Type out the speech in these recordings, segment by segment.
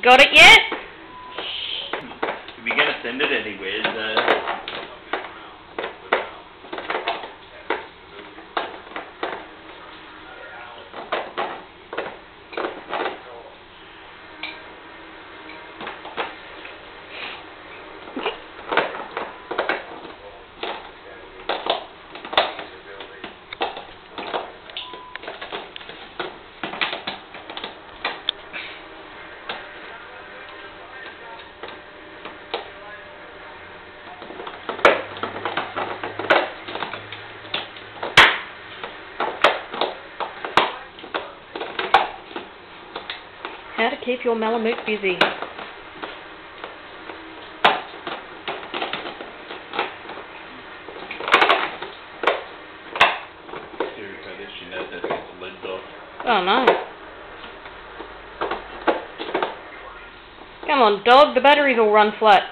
You got it yet? We're gonna send it anyway. How to keep your Malamute busy. She knows that the lid's off. Oh no. Come on, dog, the batteries all run flat.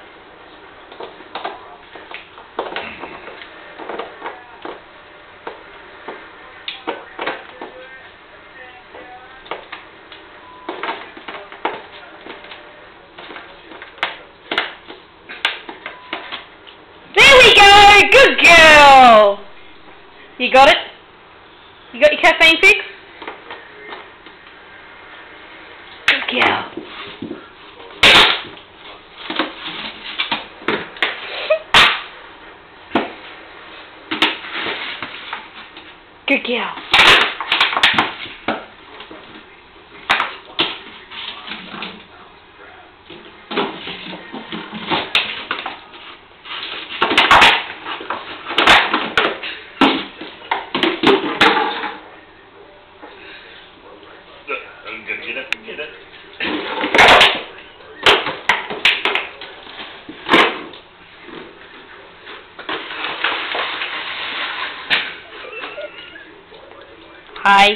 Good girl! You got it? You got your caffeine fix? Good girl. Good girl. Get it. Hi.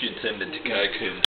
Should send it to Goku.